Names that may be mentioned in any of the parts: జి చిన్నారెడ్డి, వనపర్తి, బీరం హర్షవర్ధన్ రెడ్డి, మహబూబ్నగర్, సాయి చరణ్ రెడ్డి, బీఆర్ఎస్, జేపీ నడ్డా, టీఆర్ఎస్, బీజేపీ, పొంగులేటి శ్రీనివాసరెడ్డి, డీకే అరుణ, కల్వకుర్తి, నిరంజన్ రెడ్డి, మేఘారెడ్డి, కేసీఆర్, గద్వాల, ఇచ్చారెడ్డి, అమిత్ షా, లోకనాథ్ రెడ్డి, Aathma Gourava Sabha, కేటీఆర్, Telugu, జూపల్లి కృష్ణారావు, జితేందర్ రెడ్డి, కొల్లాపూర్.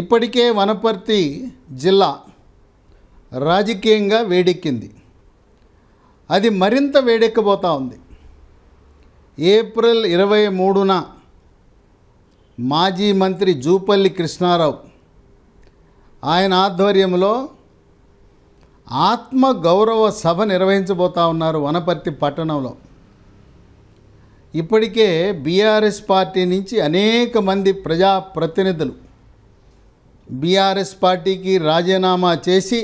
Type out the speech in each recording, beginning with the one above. ఇప్పటికే వనపర్తి జిల్లా రాజకీయంగా వేడెక్కింది. అది మరింత వేడెక్కబోతా ఉంది. ఏప్రిల్ 23న మాజీ మంత్రి జూపల్లి కృష్ణారావు ఆయన ఆధ్వర్యంలో ఆత్మ గౌరవ సభ నిర్వహించబోతా ఉన్నారు వనపర్తి పట్టణంలో. ఇప్పటికే బీఆర్ఎస్ పార్టీ నుంచి అనేక మంది ప్రజాప్రతినిధులు బీఆర్ఎస్ పార్టీకి రాజీనామా చేసి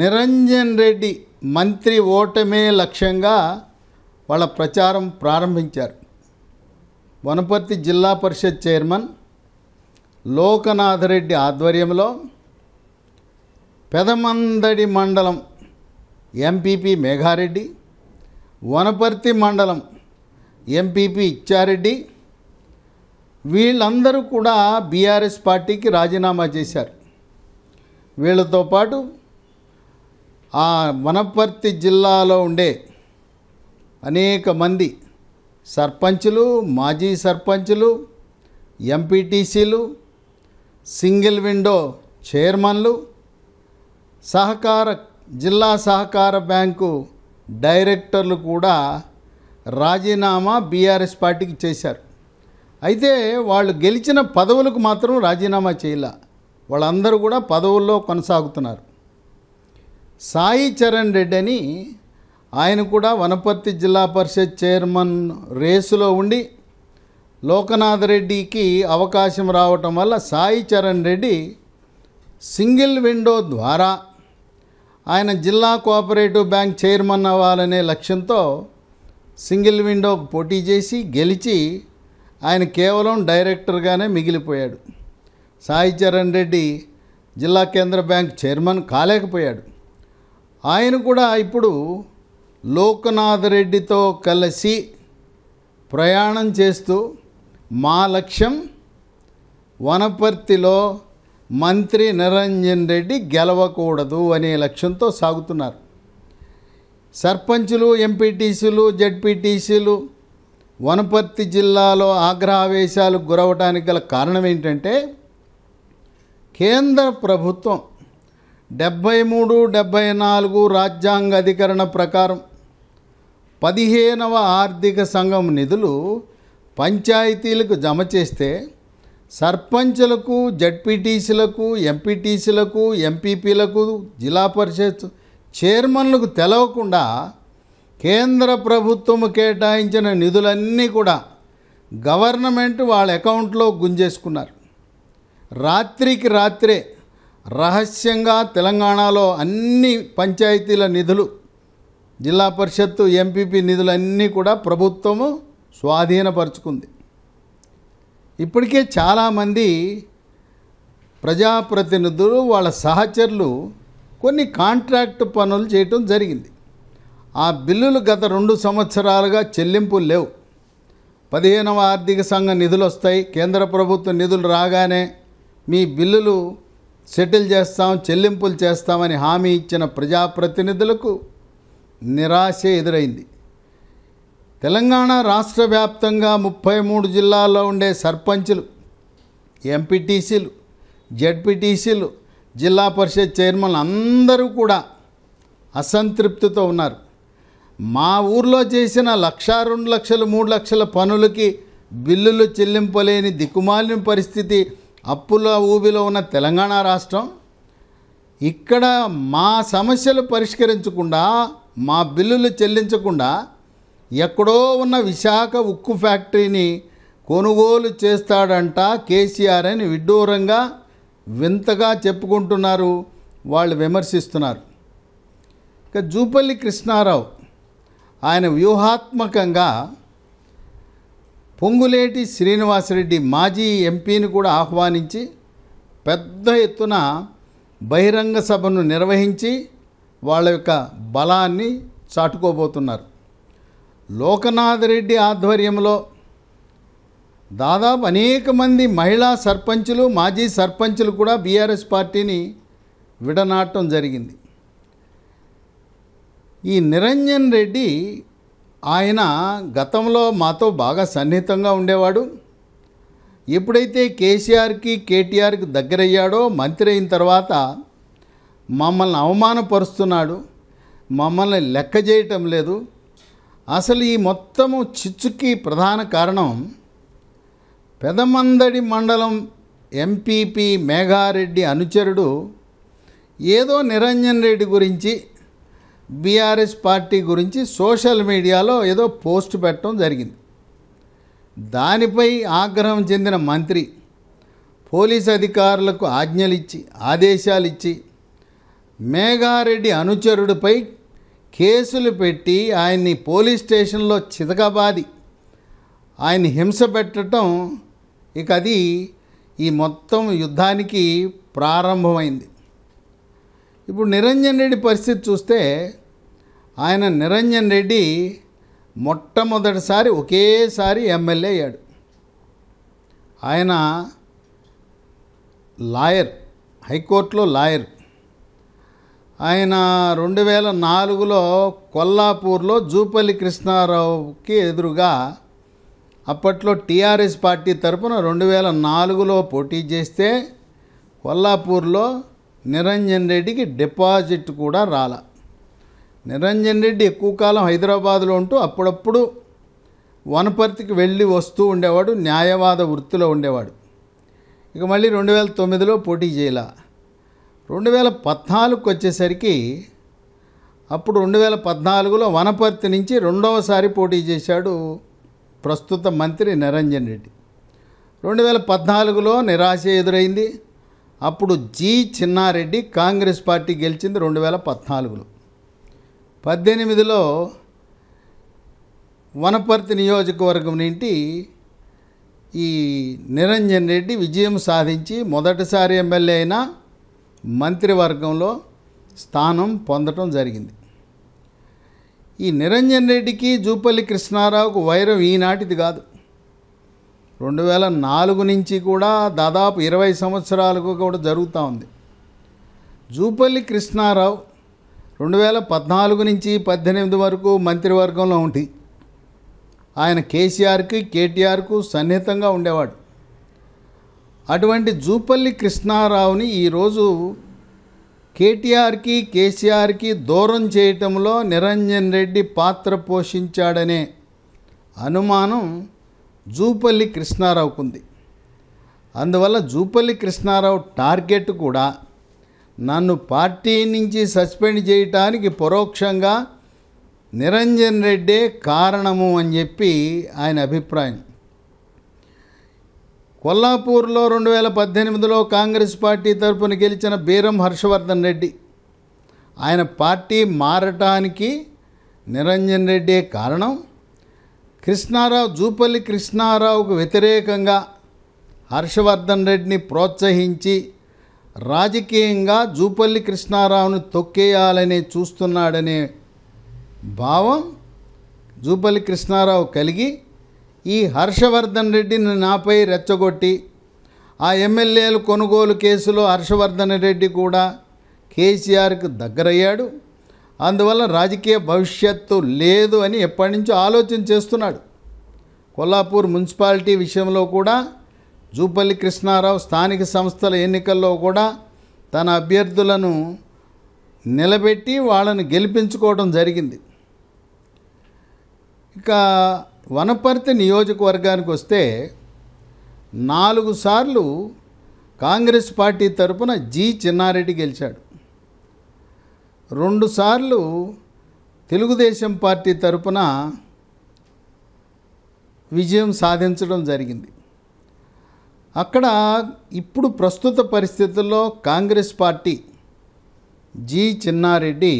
నిరంజన్ రెడ్డి మంత్రి ఓటమే లక్ష్యంగా వాళ్ళ ప్రచారం ప్రారంభించారు. వనపర్తి జిల్లా పరిషత్ చైర్మన్ లోకనాథ్ రెడ్డి ఆధ్వర్యంలో పెదమందడి మండలం ఎంపీపీ మేఘారెడ్డి, వనపర్తి మండలం ఎంపీపీ ఇచ్చారెడ్డి వీళ్ళందరూ కూడా బీఆర్ఎస్ పార్టీకి రాజీనామా చేశారు. వీళ్ళతో పాటు ఆ వనపర్తి జిల్లాలో ఉండే అనేక మంది సర్పంచులు, మాజీ సర్పంచులు, ఎంపీటీసీలు, సింగిల్ విండో చైర్మన్లు, జిల్లా సహకార బ్యాంకు డైరెక్టర్లు కూడా రాజీనామా బీఆర్ఎస్ పార్టీకి చేశారు. అయితే వాళ్ళు గెలిచిన పదవులకు మాత్రం రాజీనామా చేయలే. వాళ్ళందరూ కూడా పదవుల్లో కొనసాగుతున్నారు. సాయి చరణ్ రెడ్డి అని ఆయన కూడా వనపర్తి జిల్లా పరిషత్ చైర్మన్ రేసులో ఉండి లోకనాథ్ రెడ్డికి అవకాశం రావటం వల్ల సాయి చరణ్ రెడ్డి సింగిల్ విండో ద్వారా ఆయన జిల్లా కోఆపరేటివ్ బ్యాంక్ చైర్మన్ అవ్వాలనే లక్ష్యంతో సింగిల్ విండోకు పోటీ చేసి గెలిచి ఆయన కేవలం డైరెక్టర్గానే మిగిలిపోయాడు. సాయి చరణ్ రెడ్డి జిల్లా కేంద్ర బ్యాంక్ చైర్మన్ కాలేకపోయాడు. ఆయన కూడా ఇప్పుడు లోకనాథ్ రెడ్డితో కలిసి ప్రయాణం చేస్తూ మా లక్ష్యం వనపర్తిలో మంత్రి నిరంజన్ రెడ్డి గెలవకూడదు అనే లక్ష్యంతో సాగుతున్నారు. సర్పంచులు, ఎంపీటీసీలు, జడ్పీటీసీలు వనపర్తి జిల్లాలో ఆగ్రహావేశాలకు గురవడానికి గల కారణం ఏంటంటే కేంద్ర ప్రభుత్వం 73, 74 రాజ్యాంగ అధికరణ ప్రకారం 15వ ఆర్థిక సంఘం నిధులు పంచాయతీలకు జమ చేస్తే సర్పంచులకు, జడ్పీటీసీలకు, ఎంపీటీసీలకు, ఎంపీపీలకు, జిల్లా పరిషత్ చైర్మన్లకు తెలవకుండా కేంద్ర ప్రభుత్వం కేటాయించిన నిధులన్నీ కూడా గవర్నమెంట్ వాళ్ళ అకౌంట్లో గుంజేసుకున్నారు. రాత్రికి రాత్రే రహస్యంగా తెలంగాణలో అన్ని పంచాయతీల నిధులు, జిల్లా పరిషత్తు, ఎంపీపీ నిధులన్నీ కూడా ప్రభుత్వము స్వాధీనపరుచుకుంది. ఇప్పటికే చాలామంది ప్రజాప్రతినిధులు వాళ్ళ సహచరులు కొన్ని కాంట్రాక్ట్ పనులు చేయటం జరిగింది. ఆ బిల్లులు గత 2 సంవత్సరాలుగా చెల్లింపులు లేవు. 15వ ఆర్థిక సంఘ నిధులు వస్తాయి, కేంద్ర ప్రభుత్వ నిధులు రాగానే మీ బిల్లులు సెటిల్ చేస్తాం, చెల్లింపులు చేస్తామని హామీ ఇచ్చిన ప్రజాప్రతినిధులకు నిరాశ ఎదురైంది. తెలంగాణ రాష్ట్ర వ్యాప్తంగా 33 జిల్లాల్లో ఉండే సర్పంచులు, ఎంపీటీసీలు, జడ్పీటీసీలు, జిల్లా పరిషత్ చైర్మన్లు అందరూ కూడా అసంతృప్తితో ఉన్నారు. మా ఊర్లో చేసిన 1,00,000, 2,00,000, 3,00,000 పనులకి బిల్లులు చెల్లింపలేని దిక్కుమాలిన పరిస్థితి, అప్పుల ఊబిలో ఉన్న తెలంగాణ రాష్ట్రం ఇక్కడ మా సమస్యలు పరిష్కరించకుండా, మా బిల్లులు చెల్లించకుండా ఎక్కడో ఉన్న విశాఖ ఉక్కు ఫ్యాక్టరీని కొనుగోలు చేస్తాడంట కేసీఆర్ అని విడ్డూరంగా వింతగా చెప్పుకుంటున్నారు, వాళ్ళు విమర్శిస్తున్నారు. ఇక జూపల్లి కృష్ణారావు ఆయన వ్యూహాత్మకంగా పొంగులేటి శ్రీనివాసరెడ్డి మాజీ ఎంపీని కూడా ఆహ్వానించి పెద్ద ఎత్తున బహిరంగ సభను నిర్వహించి వాళ్ళ యొక్క బలాన్ని చాటుకోబోతున్నారు. లోకనాథ్ రెడ్డి ఆధ్వర్యంలో దాదాపు అనేక మంది మహిళా సర్పంచులు, మాజీ సర్పంచులు కూడా బీఆర్ఎస్ పార్టీని విడనాటం జరిగింది. ఈ నిరంజన్ రెడ్డి ఆయన గతంలో మాతో బాగా సన్నిహితంగా ఉండేవాడు. ఎప్పుడైతే కేసీఆర్కి కేటీఆర్కి దగ్గరయ్యాడో మంత్రి అయిన తర్వాత మమ్మల్ని అవమానపరుస్తున్నాడు, మమ్మల్ని లెక్క చేయటం లేదు. అసలు ఈ మొత్తము చిచ్చుకి ప్రధాన కారణం పెదమందడి మండలం ఎంపీపీ మేఘారెడ్డి అనుచరుడు ఏదో నిరంజన్ రెడ్డి గురించి బీఆర్ఎస్ పార్టీ గురించి సోషల్ మీడియాలో ఏదో పోస్ట్ పెట్టడం జరిగింది. దానిపై ఆగ్రహం చెందిన మంత్రి పోలీస్ అధికారులకు ఆజ్ఞలిచ్చి ఆదేశాలిచ్చి మేఘారెడ్డి అనుచరుడిపై కేసులు పెట్టి ఆయన్ని పోలీస్ స్టేషన్లో చితకబాది ఆయన హింస పెట్టడం ఇక అది ఈ మొత్తం యుద్ధానికి ప్రారంభమైంది. ఇప్పుడు నిరంజన్ రెడ్డి పరిస్థితి చూస్తే నిరంజన్ రెడ్డి మొట్టమొదటిసారి ఒకేసారి ఎమ్మెల్యే అయ్యాడు. ఆయన లాయర్, హైకోర్టులో లాయర్. ఆయన 2004లో కొల్లాపూర్లో జూపల్లి కృష్ణారావుకి ఎదురుగా అప్పట్లో టీఆర్ఎస్ పార్టీ తరపున 2004లో పోటీ చేస్తే కొల్లాపూర్లో నిరంజన్ రెడ్డికి డిపాజిట్ కూడా రాలా. నిరంజన్ రెడ్డి ఎక్కువ కాలం హైదరాబాదులో ఉంటూ అప్పుడప్పుడు వనపర్తికి వెళ్ళి వస్తూ ఉండేవాడు, న్యాయవాద వృత్తిలో ఉండేవాడు. ఇక మళ్ళీ 2009లో పోటీ చేయాల. 2014కు వచ్చేసరికి అప్పుడు 2014లో వనపర్తి నుంచి రెండవసారి పోటీ చేశాడు ప్రస్తుత మంత్రి నిరంజన్ రెడ్డి. 2014లో నిరాశ ఎదురైంది. అప్పుడు జి చిన్నారెడ్డి కాంగ్రెస్ పార్టీ గెలిచింది 2014లో. 2018లో వనపర్తి నియోజకవర్గం నుండి ఈ నిరంజన్ రెడ్డి విజయం సాధించి మొదటిసారి ఎమ్మెల్యే అయిన మంత్రివర్గంలో స్థానం పొందటం జరిగింది. ఈ నిరంజన్ రెడ్డికి జూపల్లి కృష్ణారావుకు వైరం ఈనాటిది కాదు. 2004 నుంచి కూడా దాదాపు 20 సంవత్సరాలకు కూడా జరుగుతూ ఉంది. జూపల్లి కృష్ణారావు 2014 నుంచి 2018 వరకు మంత్రివర్గంలో ఉండి ఆయన కేసీఆర్కి కేటీఆర్కు సన్నిహితంగా ఉండేవాడు. అటువంటి జూపల్లి కృష్ణారావుని ఈరోజు కేటీఆర్కి కేసీఆర్కి దూరం చేయటంలో నిరంజన్ రెడ్డి పాత్ర పోషించాడనే అనుమానం జూపల్లి కృష్ణారావుకు ఉంది. అందువల్ల జూపల్లి కృష్ణారావు టార్గెట్ కూడా నన్ను పార్టీ నుంచి సస్పెండ్ చేయటానికి పరోక్షంగా నిరంజన్ రెడ్డే కారణము అని చెప్పి ఆయన అభిప్రాయం. కొల్లాపూర్లో 2018లో కాంగ్రెస్ పార్టీ తరఫున గెలిచిన బీరం హర్షవర్ధన్ రెడ్డి ఆయన పార్టీ మారటానికి నిరంజన్ రెడ్డే కారణం. కృష్ణారావు జూపల్లి కృష్ణారావుకు వ్యతిరేకంగా హర్షవర్ధన్ రెడ్డిని ప్రోత్సహించి రాజకీయంగా జూపల్లి కృష్ణారావును తొక్కేయాలని చూస్తున్నాడనే భావం జూపల్లి కృష్ణారావు కలిగి ఈ హర్షవర్ధన్ రెడ్డిని నాపై రెచ్చగొట్టి ఆ ఎమ్మెల్యేలు కొనుగోలు కేసులో హర్షవర్ధన్ రెడ్డి కూడా కేసీఆర్కి దగ్గరయ్యాడు, అందువల్ల రాజకీయ భవిష్యత్తు లేదు అని ఎప్పటి నుంచో ఆలోచన చేస్తున్నాడు. కొల్లాపూర్ మున్సిపాలిటీ విషయంలో కూడా జూపల్లి కృష్ణారావు స్థానిక సంస్థల ఎన్నికల్లో కూడా తన అభ్యర్థులను నిలబెట్టి వాళ్ళని గెలిపించుకోవడం జరిగింది. ఇక వనపర్తి నియోజకవర్గానికి వస్తే 4 సార్లు కాంగ్రెస్ పార్టీ తరపున జి చిన్నారెడ్డి గెలిచాడు. 2 సార్లు తెలుగుదేశం పార్టీ తరపున విజయం సాధించడం జరిగింది. అక్కడ ఇప్పుడు ప్రస్తుత పరిస్థితుల్లో కాంగ్రెస్ పార్టీ జి చిన్నారెడ్డి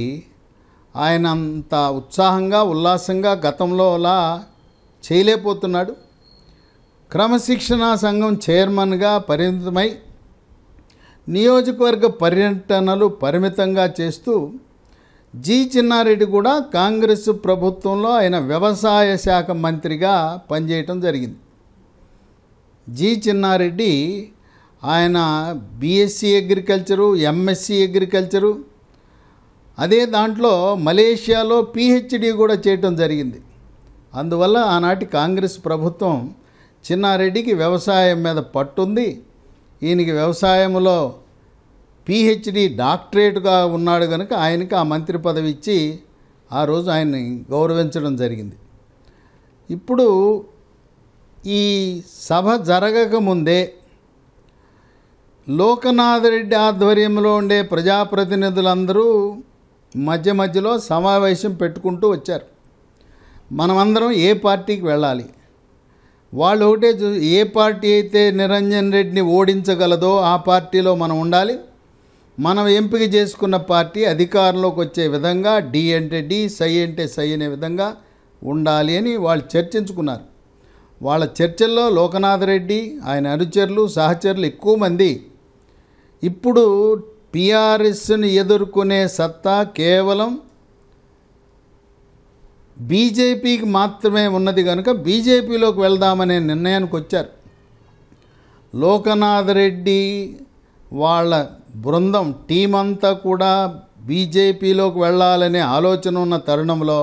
ఆయనంత ఉత్సాహంగా ఉల్లాసంగా గతంలోలా చేయలేకపోతున్నాడు. క్రమశిక్షణా సంఘం చైర్మన్గా పరిమితమై నియోజకవర్గ పర్యటనలు పరిమితంగా చేస్తూ జి చిన్నారెడ్డి కూడా కాంగ్రెస్ ప్రభుత్వంలో ఆయన వ్యవసాయ శాఖ మంత్రిగా పనిచేయటం జరిగింది. జి చిన్నారెడ్డి ఆయన బీఎస్సీ అగ్రికల్చరు, ఎంఎస్సీ అగ్రికల్చరు, అదే దాంట్లో మలేషియాలో పిహెచ్డి కూడా చేయటం జరిగింది. అందువల్ల ఆనాటి కాంగ్రెస్ ప్రభుత్వం చిన్నారెడ్డికి వ్యవసాయం మీద పట్టుంది. ఈయనకి వ్యవసాయంలో పిహెచ్డి డాక్టరేట్గా ఉన్నాడు కనుక ఆయనకి ఆ మంత్రి పదవి ఇచ్చి ఆ రోజు ఆయన్ని గౌరవించడం జరిగింది. ఇప్పుడు ఈ సభ జరగకముందే లోకనాథ్ రెడ్డి ఆధ్వర్యంలో ఉండే ప్రజాప్రతినిధులందరూ మధ్య మధ్యలో సమావేశం పెట్టుకుంటూ వచ్చారు. మనమందరం ఏ పార్టీకి వెళ్ళాలి, వాళ్ళు ఒకటే ఏ పార్టీ అయితే నిరంజన్ రెడ్డిని ఓడించగలదో ఆ పార్టీలో మనం ఉండాలి, మనం ఎంపిక చేసుకున్న పార్టీ అధికారంలోకి వచ్చే విధంగా డి అంటే డి, సై అంటే సై అనే విధంగా ఉండాలి అని వాళ్ళు చర్చించుకున్నారు. వాళ్ళ చర్చల్లో లోకనాథ్ రెడ్డి, ఆయన అనుచరులు, సహచరులు ఎక్కువ మంది ఇప్పుడు టీఆర్ఎస్ను ఎదుర్కొనే సత్తా కేవలం బీజేపీకి మాత్రమే ఉన్నది కనుక బీజేపీలోకి వెళ్దామనే నిర్ణయానికి వచ్చారు. లోకనాథ్ రెడ్డి వాళ్ళ బృందం టీం అంతా కూడా బీజేపీలోకి వెళ్ళాలనే ఆలోచన ఉన్న తరుణంలో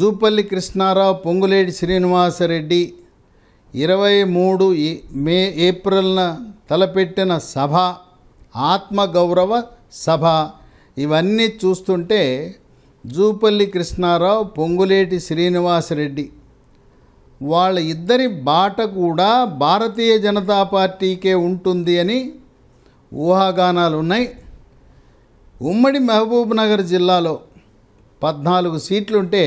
జూపల్లి కృష్ణారావు, పొంగులేటి శ్రీనివాసరెడ్డి 23 ఏప్రిల్న తలపెట్టిన సభ, ఆత్మగౌరవ సభ, ఇవన్నీ చూస్తుంటే జూపల్లి కృష్ణారావు, పొంగులేటి శ్రీనివాసరెడ్డి వాళ్ళ ఇద్దరి బాట కూడా భారతీయ జనతా పార్టీకే ఉంటుంది అని ఊహాగానాలు ఉన్నాయి. ఉమ్మడి మహబూబ్నగర్ జిల్లాలో 14 సీట్లుంటే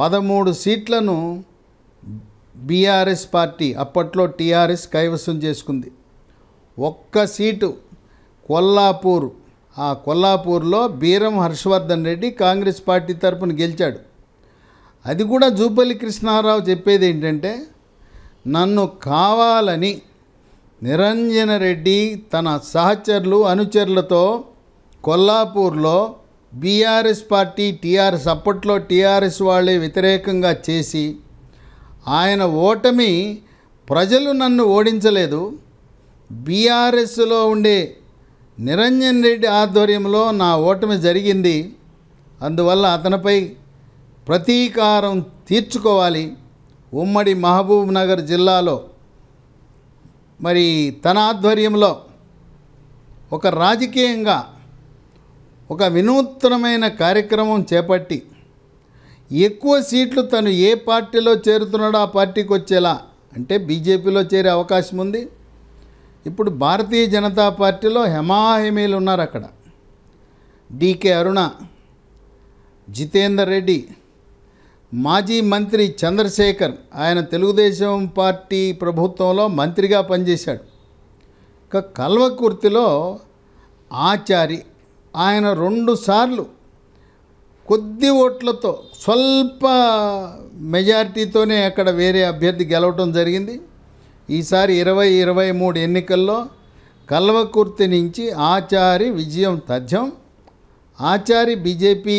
13 సీట్లను బీఆర్ఎస్ పార్టీ, అప్పట్లో టీఆర్ఎస్, కైవసం చేసుకుంది. ఒక్క సీటు కొల్లాపూర్. ఆ కొల్లాపూర్లో బీరం హర్షవర్ధన్ రెడ్డి కాంగ్రెస్ పార్టీ తరపున గెలిచాడు. అది కూడా జూపల్లి కృష్ణారావు చెప్పేది ఏంటంటే, నన్ను కావాలని నిరంజన రెడ్డి తన సహచరులు, అనుచరులతో కొల్లాపూర్లో బీఆర్ఎస్ పార్టీ, టీఆర్ఎస్, అప్పట్లో టీఆర్ఎస్ వాళ్ళే వ్యతిరేకంగా చేసి ఆయన ఓటమి, ప్రజలు నన్ను ఓడించలేదు, బీఆర్ఎస్లో ఉండే నిరంజన్ రెడ్డి ఆధ్వర్యంలో నా ఓటమి జరిగింది, అందువల్ల అతనిపై ప్రతీకారం తీర్చుకోవాలి, ఉమ్మడి మహబూబ్నగర్ జిల్లాలో మరి తన ఆధ్వర్యంలో ఒక రాజకీయంగా ఒక వినూత్నమైన కార్యక్రమం చేపట్టి ఎక్కువ సీట్లు తను ఏ పార్టీలో చేరుతున్నాడో ఆ పార్టీకి వచ్చేలా, అంటే బీజేపీలో చేరే అవకాశం ఉంది. ఇప్పుడు భారతీయ జనతా పార్టీలో హెమాహిమీలు ఉన్నారు. అక్కడ డీకే అరుణ, జితేందర్ రెడ్డి, మాజీ మంత్రి చంద్రశేఖర్, ఆయన తెలుగుదేశం పార్టీ ప్రభుత్వంలో మంత్రిగా పనిచేశాడు. ఇక కల్వకుర్తిలో ఆచారి, ఆయన 2 సార్లు కొద్ది ఓట్లతో, స్వల్ప మెజారిటీతోనే అక్కడ వేరే అభ్యర్థి గెలవటం జరిగింది. ఈసారి 2023 ఎన్నికల్లో కల్వకుర్తి నుంచి ఆచారి విజయం తథ్యం. ఆచారి బీజేపీ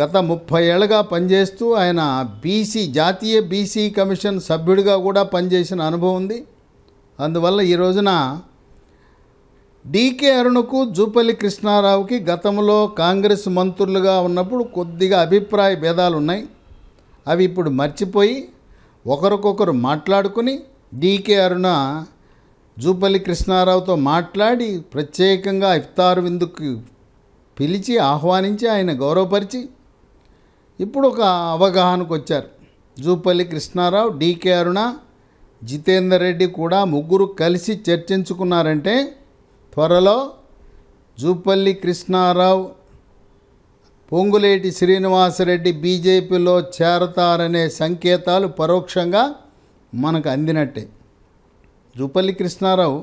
గత 30 ఏళ్ళుగా పనిచేస్తూ ఆయన బీసీ, జాతీయ బీసీ కమిషన్ సభ్యుడిగా కూడా పనిచేసిన అనుభవం ఉంది. అందువల్ల ఈ రోజున డీకే అరుణకు, జూపల్లి కృష్ణారావుకి గతంలో కాంగ్రెస్ మంత్రులుగా ఉన్నప్పుడు కొద్దిగా అభిప్రాయ భేదాలు ఉన్నాయి. అవి ఇప్పుడు మర్చిపోయి ఒకరికొకరు మాట్లాడుకుని డీకే అరుణ జూపల్లి కృష్ణారావుతో మాట్లాడి ప్రత్యేకంగా ఇఫ్తార్ విందుకు పిలిచి ఆహ్వానించి ఆయన గౌరవపరిచి ఇప్పుడు ఒక అవగాహనకు వచ్చారు. జూపల్లి కృష్ణారావు, డీకే అరుణ, జితేందర్ రెడ్డి కూడా ముగ్గురు కలిసి చర్చించుకున్నారంటే త్వరలో జూపల్లి కృష్ణారావు, పొంగులేటి శ్రీనివాసరెడ్డి బీజేపీలో చేరతారనే సంకేతాలు పరోక్షంగా మనకు అందినట్టే. జూపల్లి కృష్ణారావు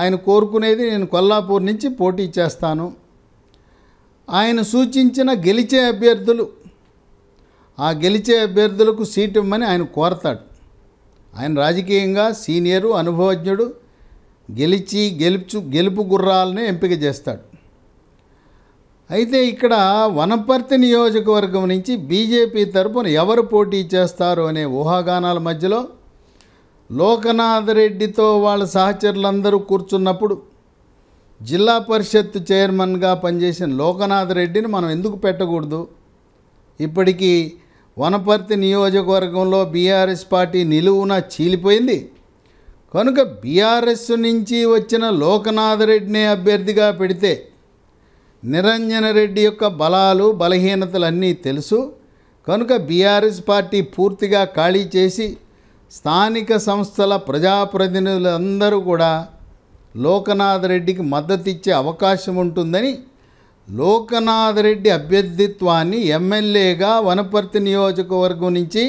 ఆయన కోరుకునేది, నేను కొల్లాపూర్ నుంచి పోటీ చేస్తాను, ఆయన సూచించిన గెలిచే అభ్యర్థులు, ఆ గెలిచే అభ్యర్థులకు సీటు ఇవ్వమని ఆయన కోరతాడు. ఆయన రాజకీయంగా సీనియరు, అనుభవజ్ఞుడు, గెలుపు గుర్రాలను ఎంపిక చేస్తాడు. అయితే ఇక్కడ వనపర్తి నియోజకవర్గం నుంచి బీజేపీ తరపున ఎవరు పోటీ చేస్తారు అనే ఊహాగానాల మధ్యలో లోకనాథ్ రెడ్డితో వాళ్ళ సహచరులందరూ కూర్చున్నప్పుడు జిల్లా పరిషత్ చైర్మన్గా పనిచేసిన లోకనాథ్ రెడ్డిని మనం ఎందుకు పెట్టకూడదు, ఇప్పటికీ వనపర్తి నియోజకవర్గంలో బీఆర్ఎస్ పార్టీ నిలువున చీలిపోయింది కనుక బీఆర్ఎస్ నుంచి వచ్చిన లోకనాథ్ రెడ్డిని అభ్యర్థిగా పెడితే నిరంజన రెడ్డి యొక్క బలాలు బలహీనతలు అన్నీ తెలుసు కనుక బీఆర్ఎస్ పార్టీ పూర్తిగా ఖాళీ చేసి స్థానిక సంస్థల ప్రజాప్రతినిధులందరూ కూడా లోకనాథ్ రెడ్డికి మద్దతు ఇచ్చే అవకాశం ఉంటుందని లోకనాథ్ రెడ్డి అభ్యర్థిత్వాన్ని ఎమ్మెల్యేగా వనపర్తి నియోజకవర్గం నుంచి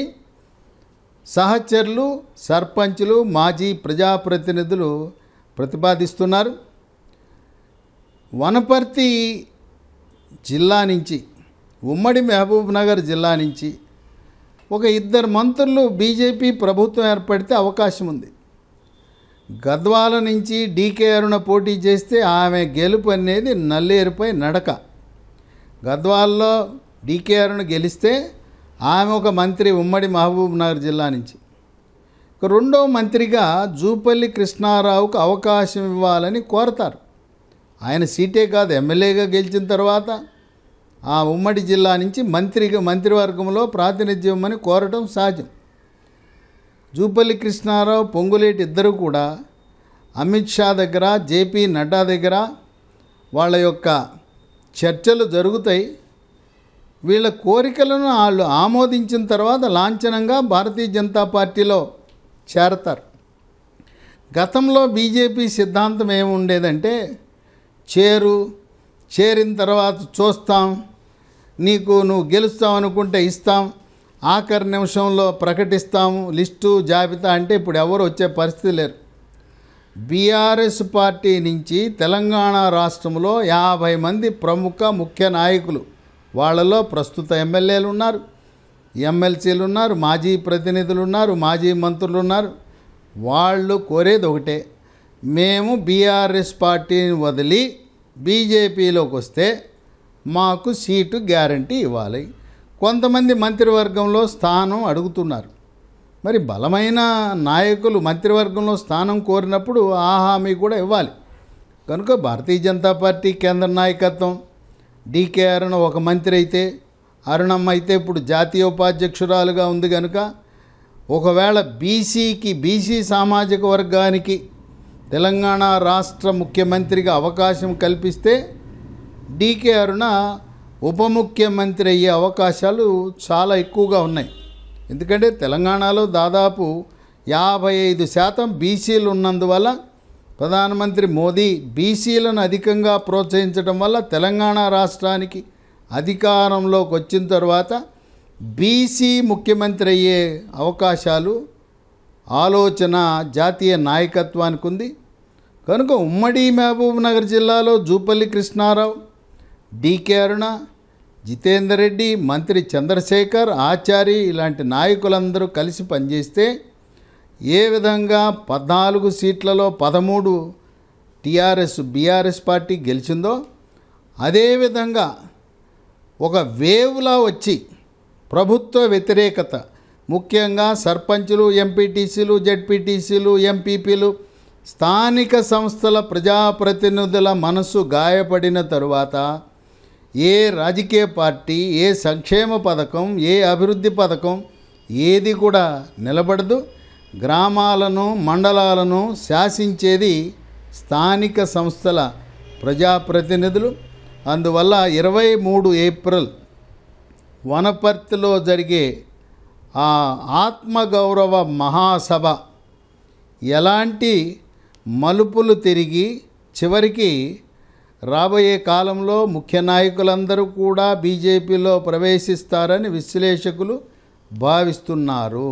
సహచరులు సర్పంచులు మాజీ ప్రజాప్రతినిధులు ప్రతిపాదిస్తున్నారు. వనపర్తి జిల్లా నుంచి ఉమ్మడి మహబూబ్నగర్ జిల్లా నుంచి ఒక ఇద్దరు మంత్రులు బీజేపీ ప్రభుత్వం ఏర్పడితే అవకాశం ఉంది. గద్వాల నుంచి డీకే అరుణ పోటీ చేస్తే ఆమె గెలుపు అనేది నల్లేరుపై నడక. గద్వాల్లో డీకే అరుణ గెలిస్తే ఆమె ఒక మంత్రి ఉమ్మడి మహబూబ్నగర్ జిల్లా నుంచి. రెండో మంత్రిగా జూపల్లి కృష్ణారావుకు అవకాశం ఇవ్వాలని కోరతారు. ఆయన సీటే కాదు, ఎమ్మెల్యేగా గెలిచిన తర్వాత ఆ ఉమ్మడి జిల్లా నుంచి మంత్రివర్గంలో ప్రాతినిధ్యం అని కోరటం సహజం. జూపల్లి కృష్ణారావు పొంగులేటి ఇద్దరు కూడా అమిత్ షా దగ్గర జేపీ నడ్డా దగ్గర వాళ్ళ యొక్క చర్చలు జరుగుతాయి. వీళ్ళ కోరికలను వాళ్ళు ఆమోదించిన తర్వాత లాంఛనంగా భారతీయ జనతా పార్టీలో చేరతారు. గతంలో బీజేపీ సిద్ధాంతం ఏముండేదంటే చేరిన తర్వాత చూస్తాం, నువ్వు గెలుస్తావు అనుకుంటే ఇస్తాం, ఆఖరి నిమిషంలో ప్రకటిస్తాము లిస్టు జాబితా అంటే ఇప్పుడు ఎవరు వచ్చే పరిస్థితి లేరు. బీఆర్ఎస్ పార్టీ నుంచి తెలంగాణ రాష్ట్రంలో 50 మంది ప్రముఖ ముఖ్య నాయకులు, వాళ్ళలో ప్రస్తుత ఎమ్మెల్యేలు ఉన్నారు, ఎమ్మెల్సీలు ఉన్నారు, మాజీ ప్రతినిధులు ఉన్నారు, మాజీ మంత్రులు ఉన్నారు. వాళ్ళు కోరేది ఒకటే, మేము బీఆర్ఎస్ పార్టీని వదిలి బీజేపీలోకి వస్తే మాకు సీటు గ్యారంటీ ఇవ్వాలి. కొంతమంది మంత్రివర్గంలో స్థానం అడుగుతున్నారు. మరి బలమైన నాయకులు మంత్రివర్గంలో స్థానం కోరినప్పుడు ఆ హామీ కూడా ఇవ్వాలి. కనుక భారతీయ జనతా పార్టీ కేంద్ర నాయకత్వం డీకే అరుణ ఒక మంత్రి అయితే, అరుణమ్మ అయితే ఇప్పుడు జాతీయ ఉపాధ్యక్షురాలుగా ఉంది కనుక ఒకవేళ బీసీ సామాజిక వర్గానికి తెలంగాణ రాష్ట్ర ముఖ్యమంత్రిగా అవకాశం కల్పిస్తే డీకే అరుణ ఉప ముఖ్యమంత్రి అయ్యే అవకాశాలు చాలా ఎక్కువగా ఉన్నాయి. ఎందుకంటే తెలంగాణలో దాదాపు 55% బీసీలు ఉన్నందువల్ల ప్రధానమంత్రి మోదీ బీసీలను అధికంగా ప్రోత్సహించడం వల్ల తెలంగాణ రాష్ట్రానికి అధికారంలోకి వచ్చిన తర్వాత బీసీ ముఖ్యమంత్రి అయ్యే అవకాశాలు ఆలోచన జాతీయ నాయకత్వానికి ఉంది. కనుక ఉమ్మడి మహబూబ్నగర్ జిల్లాలో జూపల్లి కృష్ణారావు, డీకే అరుణ, జితేందర్ రెడ్డి, మంత్రి చంద్రశేఖర్, ఆచారి ఇలాంటి నాయకులందరూ కలిసి పనిచేస్తే ఏ విధంగా 14 సీట్లలో 13 బీఆర్ఎస్ పార్టీ గెలిచిందో అదేవిధంగా ఒక వేవ్లా వచ్చి ప్రభుత్వ వ్యతిరేకత, ముఖ్యంగా సర్పంచులు, ఎంపీటీసీలు, జెడ్పీటీసీలు, ఎంపీపీలు, స్థానిక సంస్థల ప్రజాప్రతినిధుల మనసు గాయపడిన తరువాత ఏ రాజకీయ పార్టీ, ఏ సంక్షేమ పథకం, ఏ అభివృద్ధి పథకం ఏది కూడా నిలబడదు. గ్రామాలను, మండలాలను శాసించేది స్థానిక సంస్థల ప్రజాప్రతినిధులు. అందువల్ల 23 ఏప్రిల్ వనపర్తిలో జరిగే ఆ ఆత్మగౌరవ మహాసభ ఎలాంటి మలుపులు తిరిగి చివరికి రాబోయే కాలంలో ముఖ్య నాయకులందరూ కూడా బీజేపీలో ప్రవేశిస్తారని విశ్లేషకులు భావిస్తున్నారు.